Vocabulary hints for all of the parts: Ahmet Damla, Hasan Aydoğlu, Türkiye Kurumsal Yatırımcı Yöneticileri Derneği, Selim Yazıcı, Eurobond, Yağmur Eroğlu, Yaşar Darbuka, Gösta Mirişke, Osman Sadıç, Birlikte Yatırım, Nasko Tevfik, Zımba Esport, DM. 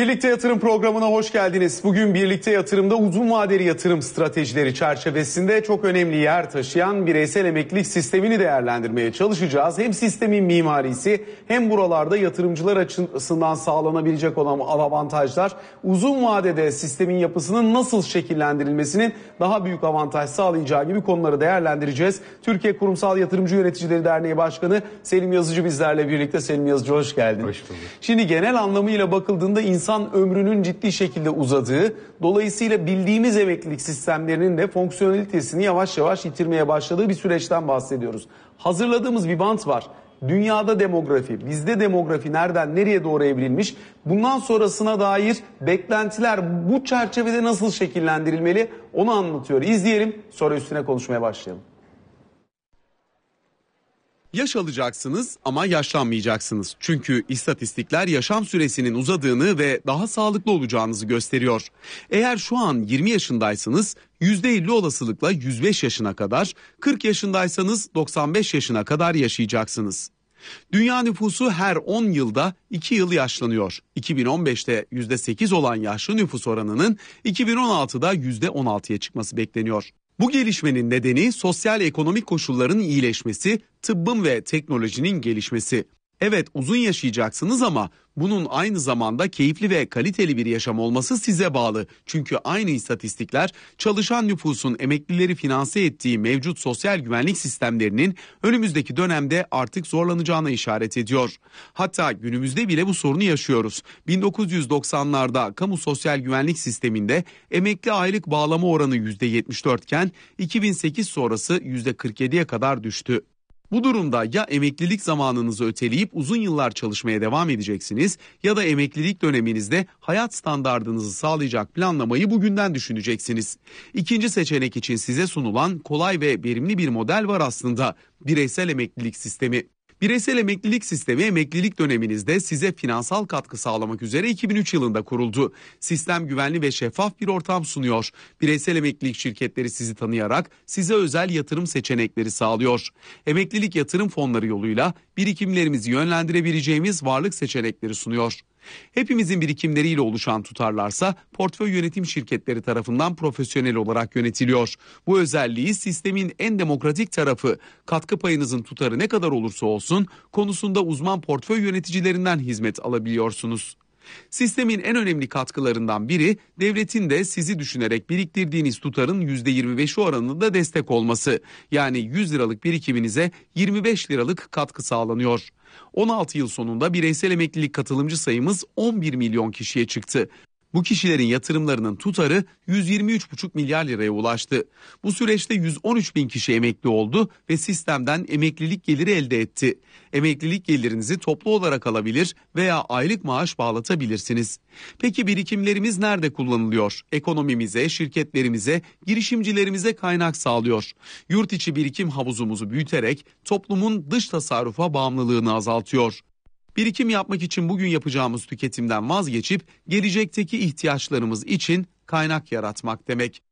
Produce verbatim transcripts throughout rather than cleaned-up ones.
Birlikte Yatırım programına hoş geldiniz. Bugün Birlikte Yatırım'da uzun vadeli yatırım stratejileri çerçevesinde çok önemli yer taşıyan bireysel emeklilik sistemini değerlendirmeye çalışacağız. Hem sistemin mimarisi hem buralarda yatırımcılar açısından sağlanabilecek olan avantajlar, uzun vadede sistemin yapısının nasıl şekillendirilmesinin daha büyük avantaj sağlayacağı gibi konuları değerlendireceğiz. Türkiye Kurumsal Yatırımcı Yöneticileri Derneği Başkanı Selim Yazıcı bizlerle birlikte. Selim Yazıcı, hoş geldin. Hoş bulduk. Şimdi genel anlamıyla bakıldığında İnsan ömrünün ciddi şekilde uzadığı, dolayısıyla bildiğimiz emeklilik sistemlerinin de fonksiyonelitesini yavaş yavaş yitirmeye başladığı bir süreçten bahsediyoruz. Hazırladığımız bir bant var. Dünyada demografi, bizde demografi nereden nereye doğru evrilmiş? Bundan sonrasına dair beklentiler bu çerçevede nasıl şekillendirilmeli? Onu anlatıyor. İzleyelim, sonra üstüne konuşmaya başlayalım. Yaş alacaksınız ama yaşlanmayacaksınız. Çünkü istatistikler yaşam süresinin uzadığını ve daha sağlıklı olacağınızı gösteriyor. Eğer şu an yirmi yaşındaysanız yüzde elli olasılıkla yüz beş yaşına kadar, kırk yaşındaysanız doksan beş yaşına kadar yaşayacaksınız. Dünya nüfusu her on yılda iki yıl yaşlanıyor. iki bin on beşte yüzde sekiz olan yaşlı nüfus oranının iki bin on altıda yüzde on altıya çıkması bekleniyor. Bu gelişmenin nedeni sosyal ekonomik koşulların iyileşmesi, tıbbın ve teknolojinin gelişmesi. Evet, uzun yaşayacaksınız ama bunun aynı zamanda keyifli ve kaliteli bir yaşam olması size bağlı. Çünkü aynı istatistikler çalışan nüfusun emeklileri finanse ettiği mevcut sosyal güvenlik sistemlerinin önümüzdeki dönemde artık zorlanacağına işaret ediyor. Hatta günümüzde bile bu sorunu yaşıyoruz. bin dokuz yüz doksanlarda kamu sosyal güvenlik sisteminde emekli aylık bağlama oranı yüzde yetmiş dört iken iki bin sekiz sonrası yüzde kırk yediye kadar düştü. Bu durumda ya emeklilik zamanınızı öteleyip uzun yıllar çalışmaya devam edeceksiniz ya da emeklilik döneminizde hayat standardınızı sağlayacak planlamayı bugünden düşüneceksiniz. İkinci seçenek için size sunulan kolay ve verimli bir model var aslında: bireysel emeklilik sistemi. Bireysel emeklilik sistemi emeklilik döneminizde size finansal katkı sağlamak üzere iki bin üç yılında kuruldu. Sistem güvenli ve şeffaf bir ortam sunuyor. Bireysel emeklilik şirketleri sizi tanıyarak size özel yatırım seçenekleri sağlıyor. Emeklilik yatırım fonları yoluyla birikimlerimizi yönlendirebileceğimiz varlık seçenekleri sunuyor. Hepimizin birikimleriyle oluşan tutarlarsa portföy yönetim şirketleri tarafından profesyonel olarak yönetiliyor. Bu özelliği sistemin en demokratik tarafı, katkı payınızın tutarı ne kadar olursa olsun konusunda uzman portföy yöneticilerinden hizmet alabiliyorsunuz. Sistemin en önemli katkılarından biri devletin de sizi düşünerek biriktirdiğiniz tutarın yüzde yirmi beşi oranında destek olması. Yani yüz liralık birikiminize yirmi beş liralık katkı sağlanıyor. on altı yıl sonunda bireysel emeklilik katılımcı sayımız on bir milyon kişiye çıktı. Bu kişilerin yatırımlarının tutarı yüz yirmi üç buçuk milyar liraya ulaştı. Bu süreçte yüz on üç bin kişi emekli oldu ve sistemden emeklilik geliri elde etti. Emeklilik gelirinizi toplu olarak alabilir veya aylık maaş bağlatabilirsiniz. Peki birikimlerimiz nerede kullanılıyor? Ekonomimize, şirketlerimize, girişimcilerimize kaynak sağlıyor. Yurt içi birikim havuzumuzu büyüterek toplumun dış tasarrufa bağımlılığını azaltıyor. Birikim yapmak için bugün yapacağımız tüketimden vazgeçip gelecekteki ihtiyaçlarımız için kaynak yaratmak demek.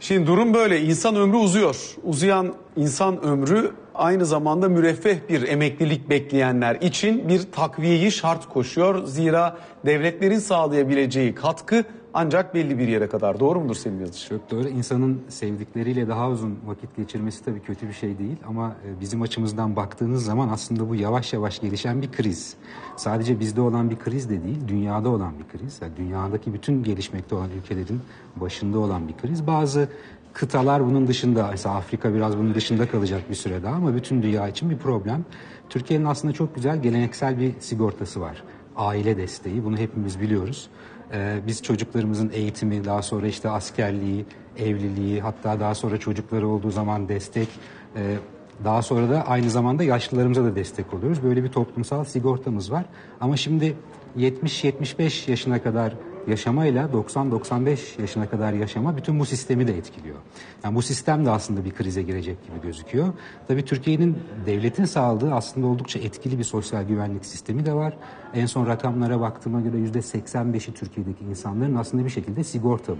Şimdi durum böyle. İnsan ömrü uzuyor. Uzayan insan ömrü aynı zamanda müreffeh bir emeklilik bekleyenler için bir takviyeyi şart koşuyor. Zira devletlerin sağlayabileceği katkı ancak belli bir yere kadar. Doğru mudur Selim Yazıcı? Çok doğru. İnsanın sevdikleriyle daha uzun vakit geçirmesi tabii kötü bir şey değil. Ama bizim açımızdan baktığınız zaman aslında bu yavaş yavaş gelişen bir kriz. Sadece bizde olan bir kriz de değil, dünyada olan bir kriz. Yani dünyadaki bütün gelişmekte olan ülkelerin başında olan bir kriz. Bazı kıtalar bunun dışında, mesela Afrika biraz bunun dışında kalacak bir süre daha ama bütün dünya için bir problem. Türkiye'nin aslında çok güzel geleneksel bir sigortası var. Aile desteği, bunu hepimiz biliyoruz. Ee, biz çocuklarımızın eğitimi, daha sonra işte askerliği, evliliği, hatta daha sonra çocukları olduğu zaman destek, e, daha sonra da aynı zamanda yaşlılarımıza da destek oluyoruz. Böyle bir toplumsal sigortamız var. Ama şimdi yetmiş yetmiş beş yaşına kadar yaşamayla doksan doksan beş yaşına kadar yaşama bütün bu sistemi de etkiliyor. Yani bu sistem de aslında bir krize girecek gibi gözüküyor. Tabii Türkiye'nin, devletin sağladığı aslında oldukça etkili bir sosyal güvenlik sistemi de var. En son rakamlara baktığıma göre yüzde seksen beşi Türkiye'deki insanların aslında bir şekilde sigortalı.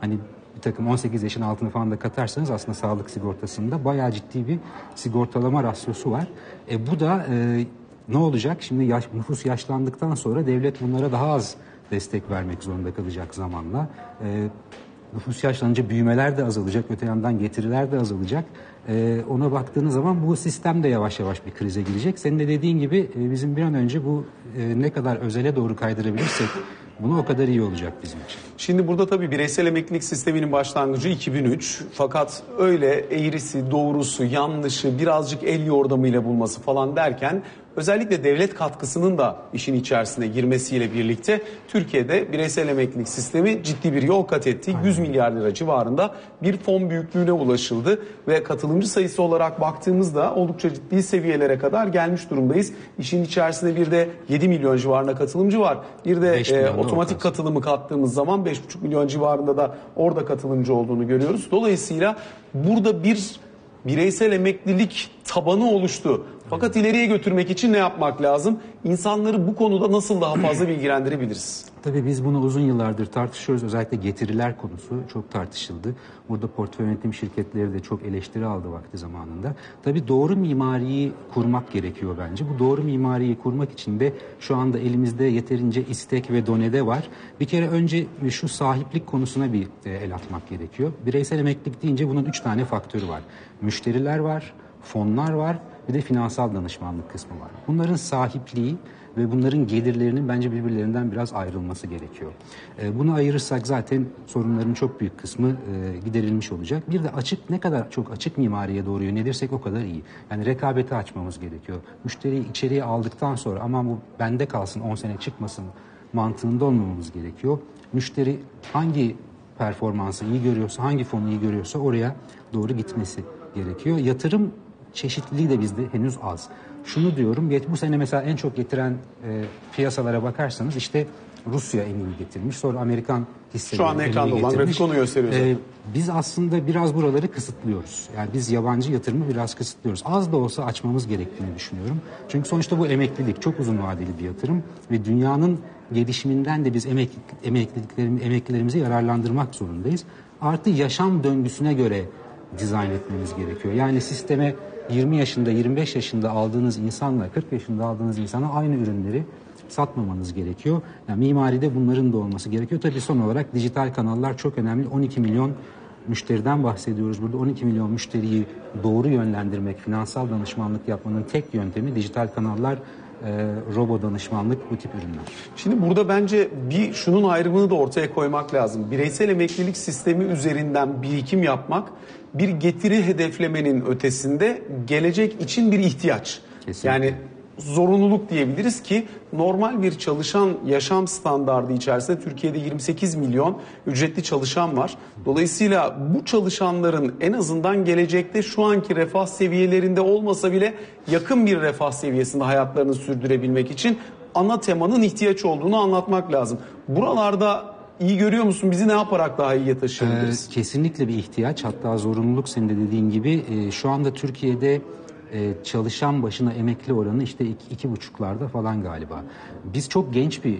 Hani bir takım on sekiz yaşın altını falan da katarsanız aslında sağlık sigortasında bayağı ciddi bir sigortalama rasyosu var. E bu da E, Ne olacak? Şimdi yaş, nüfus yaşlandıktan sonra devlet bunlara daha az destek vermek zorunda kalacak zamanla. E, nüfus yaşlanınca büyümeler de azalacak, öte yandan getiriler de azalacak. E, ona baktığınız zaman bu sistem de yavaş yavaş bir krize girecek. Senin de dediğin gibi e, bizim bir an önce bu e, ne kadar özele doğru kaydırabilirsek bunu o kadar iyi olacak bizim için. Şimdi burada tabii bireysel emeklilik sisteminin başlangıcı iki bin üç. Fakat öyle eğrisi, doğrusu, yanlışı, birazcık el yordamıyla bulması falan derken özellikle devlet katkısının da işin içerisine girmesiyle birlikte Türkiye'de bireysel emeklilik sistemi ciddi bir yol kat etti. yüz milyar lira civarında bir fon büyüklüğüne ulaşıldı ve katılımcı sayısı olarak baktığımızda oldukça ciddi seviyelere kadar gelmiş durumdayız. İşin içerisinde bir de yedi milyon civarında katılımcı var. Bir de e, otomatik katılımı kattığımız zaman beş buçuk milyon civarında da orada katılımcı olduğunu görüyoruz. Dolayısıyla burada bir bireysel emeklilik tabanı oluştu. Fakat ileriye götürmek için ne yapmak lazım? İnsanları bu konuda nasıl daha fazla bilgilendirebiliriz? Tabii biz bunu uzun yıllardır tartışıyoruz. Özellikle getiriler konusu çok tartışıldı. Burada portföy yönetim şirketleri de çok eleştiri aldı vakti zamanında. Tabii doğru mimariyi kurmak gerekiyor bence. Bu doğru mimariyi kurmak için de şu anda elimizde yeterince istek ve donede var. Bir kere önce şu sahiplik konusuna bir el atmak gerekiyor. Bireysel emeklilik deyince bunun üç tane faktörü var. Müşteriler var, fonlar var, bir de finansal danışmanlık kısmı var. Bunların sahipliği ve bunların gelirlerinin bence birbirlerinden biraz ayrılması gerekiyor. E, bunu ayırırsak zaten sorunların çok büyük kısmı e, giderilmiş olacak. Bir de açık, ne kadar çok açık mimariye doğru yönelirsek o kadar iyi. Yani rekabeti açmamız gerekiyor. Müşteriyi içeriye aldıktan sonra aman bu bende kalsın on sene çıkmasın mantığında olmamamız gerekiyor. Müşteri hangi performansı iyi görüyorsa, hangi fonu iyi görüyorsa oraya doğru gitmesi gerekiyor. Yatırım çeşitliliği de bizde henüz az. Şunu diyorum, bu sene mesela en çok getiren e, piyasalara bakarsanız işte Rusya en iyi getirmiş, sonra Amerikan hisseleri şu an ekranda olan grafik onu gösteriyor. E, biz aslında biraz buraları kısıtlıyoruz. Yani biz yabancı yatırımı biraz kısıtlıyoruz. Az da olsa açmamız gerektiğini düşünüyorum. Çünkü sonuçta bu emeklilik çok uzun vadeli bir yatırım ve dünyanın gelişiminden de biz emekliliklerimizi yararlandırmak zorundayız. Artı yaşam döngüsüne göre dizayn etmemiz gerekiyor. Yani sisteme yirmi yaşında, yirmi beş yaşında aldığınız insanla kırk yaşında aldığınız insana aynı ürünleri satmamanız gerekiyor. Yani mimaride bunların da olması gerekiyor. Tabii son olarak dijital kanallar çok önemli. on iki milyon müşteriden bahsediyoruz. Burada on iki milyon müşteriyi doğru yönlendirmek, finansal danışmanlık yapmanın tek yöntemi dijital kanallar, E, robo danışmanlık, bu tip ürünler. Şimdi burada bence bir şunun ayrımını da ortaya koymak lazım. Bireysel emeklilik sistemi üzerinden birikim yapmak bir getiri hedeflemenin ötesinde gelecek için bir ihtiyaç. Kesinlikle. Yani zorunluluk diyebiliriz ki normal bir çalışan yaşam standardı içerisinde Türkiye'de yirmi sekiz milyon ücretli çalışan var. Dolayısıyla bu çalışanların en azından gelecekte şu anki refah seviyelerinde olmasa bile yakın bir refah seviyesinde hayatlarını sürdürebilmek için ana temanın ihtiyaç olduğunu anlatmak lazım. Buralarda iyi görüyor musun? Bizi ne yaparak daha iyiye taşıyabiliriz? Ee, kesinlikle bir ihtiyaç, hatta zorunluluk senin de dediğin gibi. E, şu anda Türkiye'de Ee, çalışan başına emekli oranı işte iki, iki buçuklarda falan galiba. Biz çok genç bir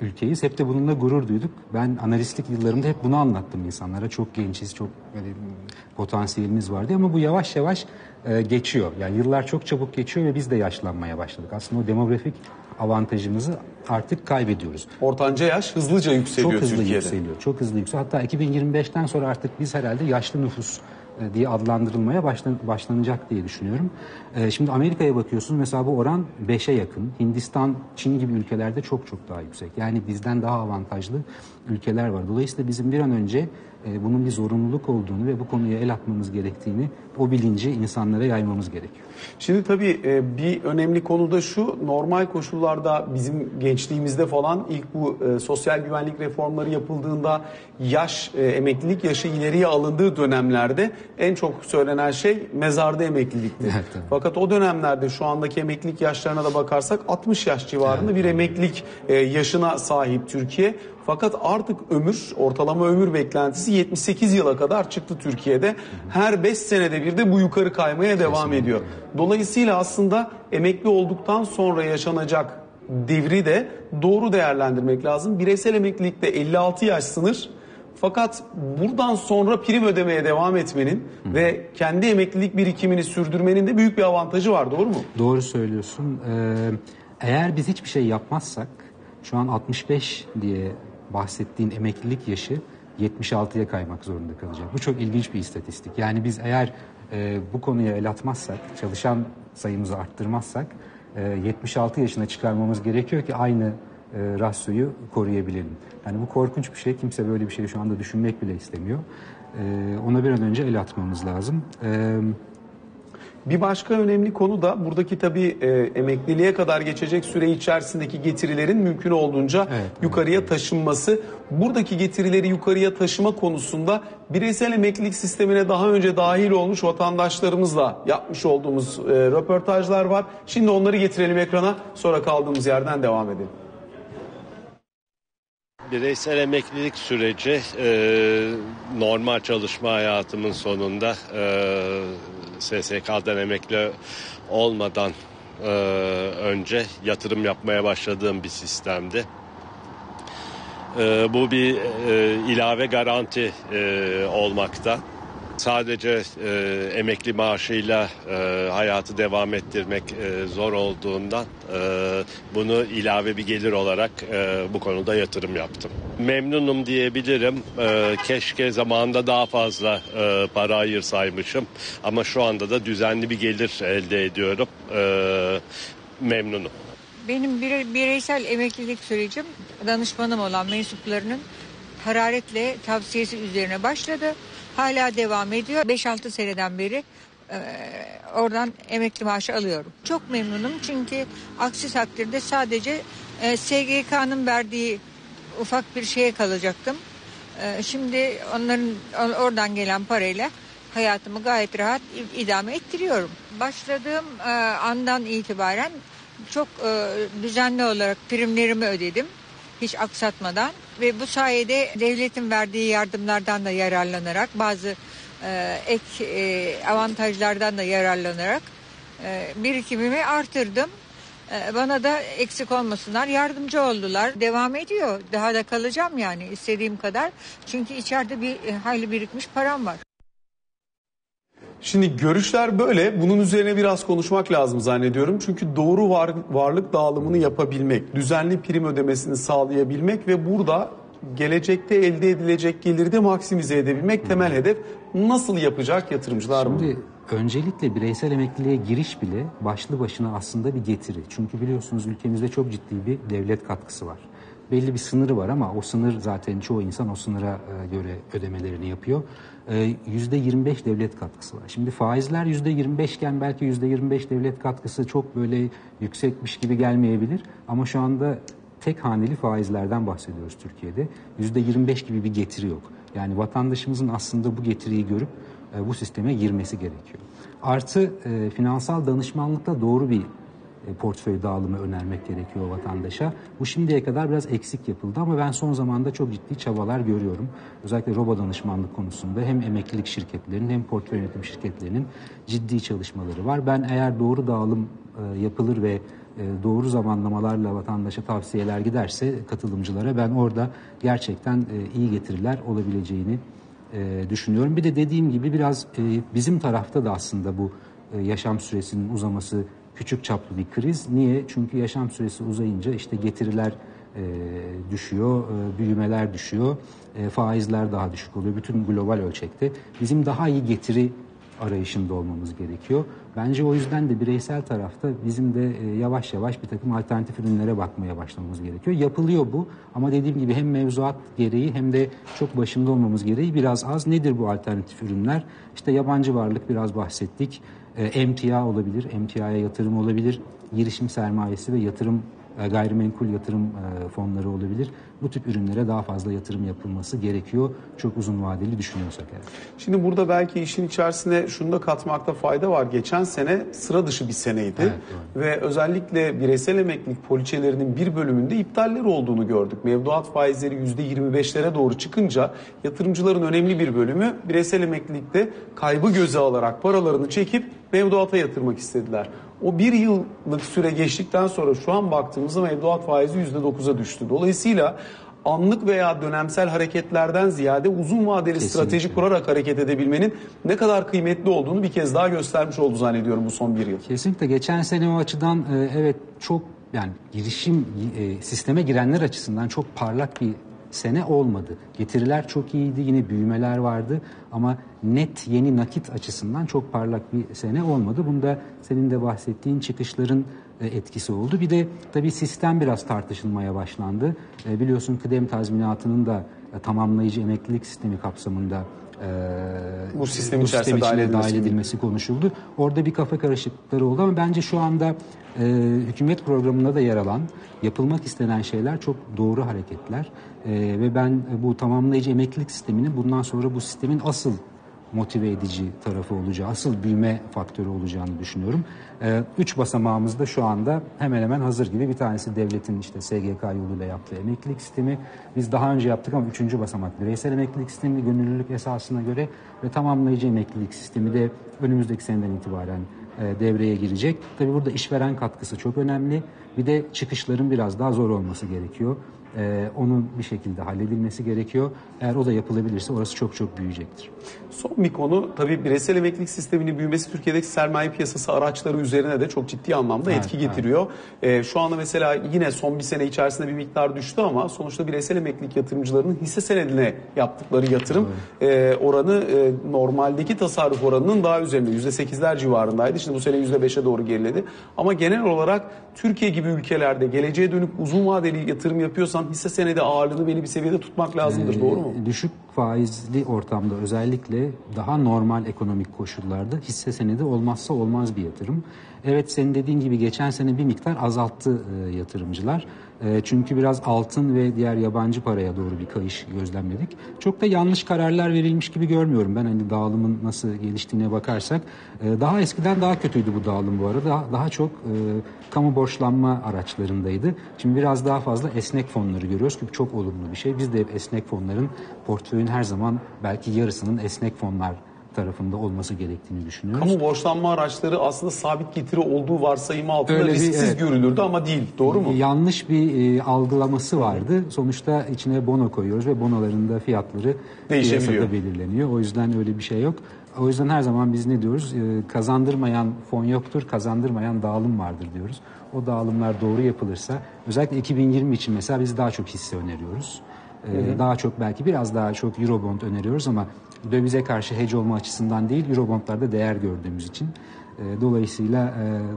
ülkeyiz. Hep de bununla gurur duyduk. Ben analistlik yıllarımda hep bunu anlattım insanlara. Çok gençiz, çok böyle potansiyelimiz vardı ama bu yavaş yavaş e, geçiyor. Yani yıllar çok çabuk geçiyor ve biz de yaşlanmaya başladık. Aslında o demografik avantajımızı artık kaybediyoruz. Ortanca yaş hızlıca yükseliyor Türkiye'de. Çok hızlı Türkiye'de. yükseliyor. Çok hızlı yükseliyor. Hatta iki bin yirmi beşten sonra artık biz herhalde yaşlı nüfus diye adlandırılmaya başlan, başlanacak diye düşünüyorum. Ee, şimdi Amerika'ya bakıyorsunuz mesela bu oran beşe yakın. Hindistan, Çin gibi ülkelerde çok çok daha yüksek. Yani bizden daha avantajlı ülkeler var. Dolayısıyla bizim bir an önce e, bunun bir zorunluluk olduğunu ve bu konuya el atmamız gerektiğini, o bilinci insanlara yaymamız gerekiyor. Şimdi tabii e, bir önemli konu da şu, normal koşullarda bizim gençliğimizde falan ilk bu e, sosyal güvenlik reformları yapıldığında yaş, e, emeklilik yaşı ileriye alındığı dönemlerde en çok söylenen şey mezarda emeklilikti. Evet, evet. Fakat o dönemlerde şu andaki emeklilik yaşlarına da bakarsak altmış yaş civarında evet, bir emeklilik e, yaşına sahip Türkiye. Fakat artık ömür, ortalama ömür beklentisi yetmiş sekiz yıla kadar çıktı Türkiye'de. Her beş senede bir de bu yukarı kaymaya devam ediyor. Dolayısıyla aslında emekli olduktan sonra yaşanacak devri de doğru değerlendirmek lazım. Bireysel emeklilikte elli altı yaş sınır. Fakat buradan sonra prim ödemeye devam etmenin Hı. ve kendi emeklilik birikimini sürdürmenin de büyük bir avantajı var, doğru mu? Doğru söylüyorsun. Ee, eğer biz hiçbir şey yapmazsak, şu an altmış beş diye bahsettiğin emeklilik yaşı yetmiş altıya kaymak zorunda kalacak. Bu çok ilginç bir istatistik. Yani biz eğer e, bu konuya el atmazsak, çalışan sayımızı arttırmazsak e, yetmiş altı yaşına çıkarmamız gerekiyor ki aynı E, rasyoyu koruyabilelim. Yani bu korkunç bir şey. Kimse böyle bir şeyi şu anda düşünmek bile istemiyor. E, ona bir an önce el atmamız lazım. E, bir başka önemli konu da buradaki tabii e, emekliliğe kadar geçecek süre içerisindeki getirilerin mümkün olduğunca evet, yukarıya evet. taşınması. Buradaki getirileri yukarıya taşıma konusunda bireysel emeklilik sistemine daha önce dahil olmuş vatandaşlarımızla yapmış olduğumuz e, röportajlar var. Şimdi onları getirelim ekrana, sonra kaldığımız yerden devam edelim. Bireysel emeklilik süreci e, normal çalışma hayatımın sonunda e, S S K'dan emekli olmadan e, önce yatırım yapmaya başladığım bir sistemdi. E, bu bir e, ilave garanti e, olmakta. Sadece e, emekli maaşıyla e, hayatı devam ettirmek e, zor olduğundan e, bunu ilave bir gelir olarak e, bu konuda yatırım yaptım. Memnunum diyebilirim. E, keşke zamanında daha fazla e, para ayırsaymışım ama şu anda da düzenli bir gelir elde ediyorum. E, memnunum. Benim bire, bireysel emeklilik sürecim danışmanım olan mensuplarının hararetle tavsiyesi üzerine başladı. Hala devam ediyor. beş altı seneden beri e, oradan emekli maaşı alıyorum. Çok memnunum çünkü aksi takdirde sadece e, S G K'nın verdiği ufak bir şeye kalacaktım. E, şimdi onların oradan gelen parayla hayatımı gayet rahat idame ettiriyorum. Başladığım e, andan itibaren çok e, düzenli olarak primlerimi ödedim. Hiç aksatmadan ve bu sayede devletin verdiği yardımlardan da yararlanarak, bazı e, ek e, avantajlardan da yararlanarak e, birikimimi artırdım. E, bana da eksik olmasınlar yardımcı oldular. Devam ediyor. Daha da kalacağım yani istediğim kadar. Çünkü içeride bir e, hayli birikmiş param var. Şimdi görüşler böyle. Bunun üzerine biraz konuşmak lazım zannediyorum. Çünkü doğru var, varlık dağılımını yapabilmek, düzenli prim ödemesini sağlayabilmek ve burada gelecekte elde edilecek geliri de maksimize edebilmek temel hedef. Nasıl yapacak yatırımcılar bunu? Şimdi öncelikle bireysel emekliliğe giriş bile başlı başına aslında bir getiri. Çünkü biliyorsunuz ülkemizde çok ciddi bir devlet katkısı var. Belli bir sınırı var ama o sınır zaten çoğu insan o sınıra göre ödemelerini yapıyor. yüzde yirmi beş devlet katkısı var. Şimdi faizler yüzde yirmi beş iken belki yüzde yirmi beş devlet katkısı çok böyle yüksekmiş gibi gelmeyebilir. Ama şu anda tek haneli faizlerden bahsediyoruz Türkiye'de. yüzde yirmi beş gibi bir getiri yok. Yani vatandaşımızın aslında bu getiriyi görüp bu sisteme girmesi gerekiyor. Artı finansal danışmanlıkta doğru bir portföy dağılımı önermek gerekiyor vatandaşa. Bu şimdiye kadar biraz eksik yapıldı ama ben son zamanda çok ciddi çabalar görüyorum. Özellikle robo danışmanlık konusunda hem emeklilik şirketlerinin hem portföy yönetim şirketlerinin ciddi çalışmaları var. Ben eğer doğru dağılım yapılır ve doğru zamanlamalarla vatandaşa tavsiyeler giderse katılımcılara, ben orada gerçekten iyi getiriler olabileceğini düşünüyorum. Bir de dediğim gibi biraz bizim tarafta da aslında bu yaşam süresinin uzaması küçük çaplı bir kriz. Niye? Çünkü yaşam süresi uzayınca işte getiriler e, düşüyor, e, büyümeler düşüyor, e, faizler daha düşük oluyor. Bütün global ölçekte bizim daha iyi getiri arayışında olmamız gerekiyor. Bence o yüzden de bireysel tarafta bizim de e, yavaş yavaş bir takım alternatif ürünlere bakmaya başlamamız gerekiyor. Yapılıyor bu ama dediğim gibi hem mevzuat gereği hem de çok başında olmamız gereği biraz az. Nedir bu alternatif ürünler? İşte yabancı varlık biraz bahsettik. Emtia olabilir, emtiaya yatırım olabilir, girişim sermayesi ve yatırım gayrimenkul yatırım fonları olabilir. Bu tip ürünlere daha fazla yatırım yapılması gerekiyor. Çok uzun vadeli düşünüyorsak eğer. Şimdi burada belki işin içerisine şunu da katmakta fayda var. Geçen sene sıra dışı bir seneydi. Evet, ve özellikle bireysel emeklilik poliçelerinin bir bölümünde iptaller olduğunu gördük. Mevduat faizleri yüzde yirmi beşlere doğru çıkınca yatırımcıların önemli bir bölümü bireysel emeklilikte kaybı göze alarak paralarını çekip mevduata yatırmak istediler. O bir yıllık süre geçtikten sonra şu an baktığımızda mevduat faizi yüzde dokuza düştü. Dolayısıyla anlık veya dönemsel hareketlerden ziyade uzun vadeli Kesinlikle. strateji kurarak hareket edebilmenin ne kadar kıymetli olduğunu bir kez daha göstermiş oldu zannediyorum bu son bir yıl. Kesinlikle geçen sene o açıdan evet çok yani girişim sisteme girenler açısından çok parlak bir sene olmadı. Getiriler çok iyiydi, yine büyümeler vardı ama net yeni nakit açısından çok parlak bir sene olmadı. Bunda senin de bahsettiğin çıkışların etkisi oldu. Bir de tabii sistem biraz tartışılmaya başlandı. Biliyorsun kıdem tazminatının da tamamlayıcı emeklilik sistemi kapsamında bu, bu sistem içerisinde dahil edilmesi, edilmesi konuşuldu. Orada bir kafa karışıklıkları oldu ama bence şu anda e, hükümet programında da yer alan, yapılmak istenen şeyler çok doğru hareketler. E, ve ben bu tamamlayıcı emeklilik sisteminin bundan sonra bu sistemin asıl motive edici tarafı olacağı, asıl büyüme faktörü olacağını düşünüyorum. Ee, üç basamağımız da şu anda hemen hemen hazır gibi. Bir tanesi devletin işte S G K yoluyla yaptığı emeklilik sistemi. Biz daha önce yaptık ama üçüncü basamak bireysel emeklilik sistemi, gönüllülük esasına göre ve tamamlayıcı emeklilik sistemi de önümüzdeki seneden itibaren e, devreye girecek. Tabii burada işveren katkısı çok önemli. Bir de çıkışların biraz daha zor olması gerekiyor. Ee, onun bir şekilde halledilmesi gerekiyor. Eğer o da yapılabilirse orası çok çok büyüyecektir. Son bir konu tabii bireysel emeklilik sisteminin büyümesi Türkiye'deki sermaye piyasası araçları üzerine de çok ciddi anlamda evet, etki getiriyor. Evet. Ee, şu anda mesela yine son bir sene içerisinde bir miktar düştü ama sonuçta bireysel emeklilik yatırımcılarının hisse senedine yaptıkları yatırım evet. e, oranı e, normaldeki tasarruf oranının daha üzerinde yüzde sekizler civarındaydı. Şimdi bu sene yüzde beşe doğru geriledi. Ama genel olarak Türkiye gibi ülkelerde geleceğe dönük uzun vadeli yatırım yapıyorsan hisse senedi ağırlığını belli bir seviyede tutmak lazımdır. Ee, doğru mu? Düşük faizli ortamda özellikle daha normal ekonomik koşullarda hisse senedi olmazsa olmaz bir yatırım. Evet senin dediğin gibi geçen sene bir miktar azalttı e, yatırımcılar. E, çünkü biraz altın ve diğer yabancı paraya doğru bir kayış gözlemledik. Çok da yanlış kararlar verilmiş gibi görmüyorum. Ben hani dağılımın nasıl geliştiğine bakarsak. E, daha eskiden daha kötüydü bu dağılım bu arada. Daha, daha çok e, kamu borçlanma araçlarındaydı. Şimdi biraz daha fazla esnek fonları görüyoruz ki çok olumlu bir şey. Biz de hep esnek fonların portföyün her zaman belki yarısının esnek fonlar tarafında olması gerektiğini düşünüyoruz. Kamu borçlanma araçları aslında sabit getiri olduğu varsayımı altında öyle risksiz bir, evet, görülürdü ama değil. Doğru mu? Yanlış bir e, algılaması vardı. Sonuçta içine bono koyuyoruz ve bonoların da fiyatları piyasada belirleniyor. O yüzden öyle bir şey yok. O yüzden her zaman biz ne diyoruz? E, kazandırmayan fon yoktur, kazandırmayan dağılım vardır diyoruz. O dağılımlar doğru yapılırsa özellikle iki bin yirmi için mesela biz daha çok hisse öneriyoruz. Hı hı. Daha çok belki biraz daha çok Eurobond öneriyoruz ama dövize karşı hedge olma açısından değil, Eurobond'larda değer gördüğümüz için. Dolayısıyla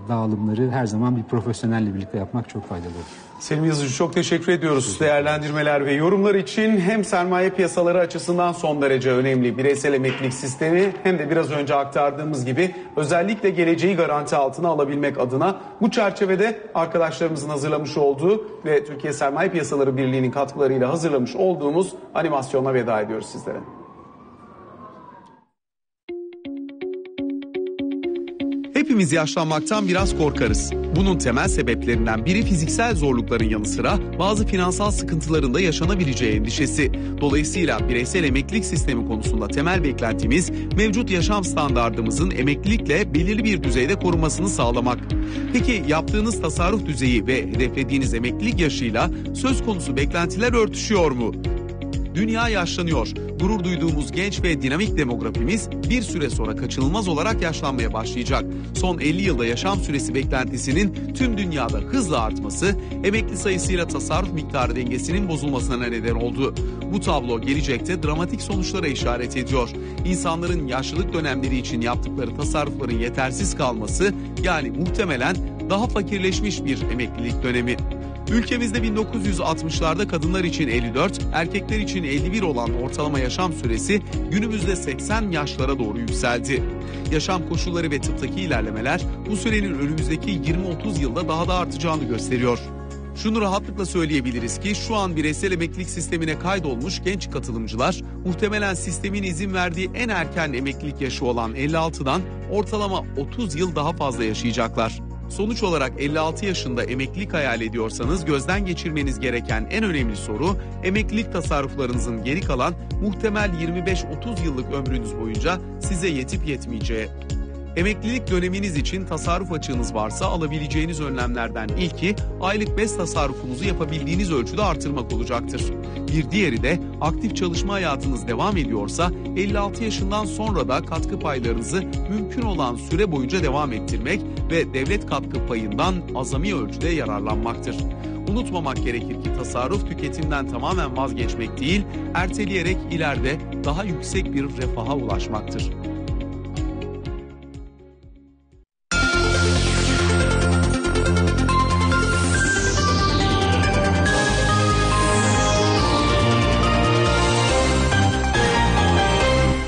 dağılımları her zaman bir profesyonelle birlikte yapmak çok faydalı olur. Selim Yazıcı çok teşekkür ediyoruz. Teşekkür değerlendirmeler ve yorumlar için hem sermaye piyasaları açısından son derece önemli bireysel emeklilik sistemi hem de biraz önce aktardığımız gibi özellikle geleceği garanti altına alabilmek adına bu çerçevede arkadaşlarımızın hazırlamış olduğu ve Türkiye Sermaye Piyasaları Birliği'nin katkılarıyla hazırlamış olduğumuz animasyona veda ediyoruz sizlere. Hepimiz yaşlanmaktan biraz korkarız. Bunun temel sebeplerinden biri fiziksel zorlukların yanı sıra bazı finansal sıkıntıların da yaşanabileceği endişesi. Dolayısıyla bireysel emeklilik sistemi konusunda temel beklentimiz mevcut yaşam standardımızın emeklilikle belirli bir düzeyde korunmasını sağlamak. Peki yaptığınız tasarruf düzeyi ve hedeflediğiniz emeklilik yaşıyla söz konusu beklentiler örtüşüyor mu? Dünya yaşlanıyor. Gurur duyduğumuz genç ve dinamik demografimiz bir süre sonra kaçınılmaz olarak yaşlanmaya başlayacak. Son elli yılda yaşam süresi beklentisinin tüm dünyada hızla artması, emekli sayısıyla tasarruf miktarı dengesinin bozulmasına neden oldu. Bu tablo gelecekte dramatik sonuçlara işaret ediyor. İnsanların yaşlılık dönemleri için yaptıkları tasarrufların yetersiz kalması, yani muhtemelen daha fakirleşmiş bir emeklilik dönemi. Ülkemizde bin dokuz yüz altmışlarda kadınlar için elli dört, erkekler için elli bir olan ortalama yaşam süresi günümüzde seksen yaşlara doğru yükseldi. Yaşam koşulları ve tıptaki ilerlemeler bu sürenin önümüzdeki yirmi otuz yılda daha da artacağını gösteriyor. Şunu rahatlıkla söyleyebiliriz ki şu an bireysel emeklilik sistemine kaydolmuş genç katılımcılar muhtemelen sistemin izin verdiği en erken emeklilik yaşı olan elli altıdan ortalama otuz yıl daha fazla yaşayacaklar. Sonuç olarak elli altı yaşında emeklilik hayal ediyorsanız gözden geçirmeniz gereken en önemli soru emeklilik tasarruflarınızın geri kalan muhtemel yirmi beş otuz yıllık ömrünüz boyunca size yetip yetmeyeceği. Emeklilik döneminiz için tasarruf açığınız varsa alabileceğiniz önlemlerden ilki aylık bez tasarrufunuzu yapabildiğiniz ölçüde artırmak olacaktır. Bir diğeri de aktif çalışma hayatınız devam ediyorsa elli altı yaşından sonra da katkı paylarınızı mümkün olan süre boyunca devam ettirmek ve devlet katkı payından azami ölçüde yararlanmaktır. Unutmamak gerekir ki tasarruf tüketimden tamamen vazgeçmek değil, erteleyerek ileride daha yüksek bir refaha ulaşmaktır.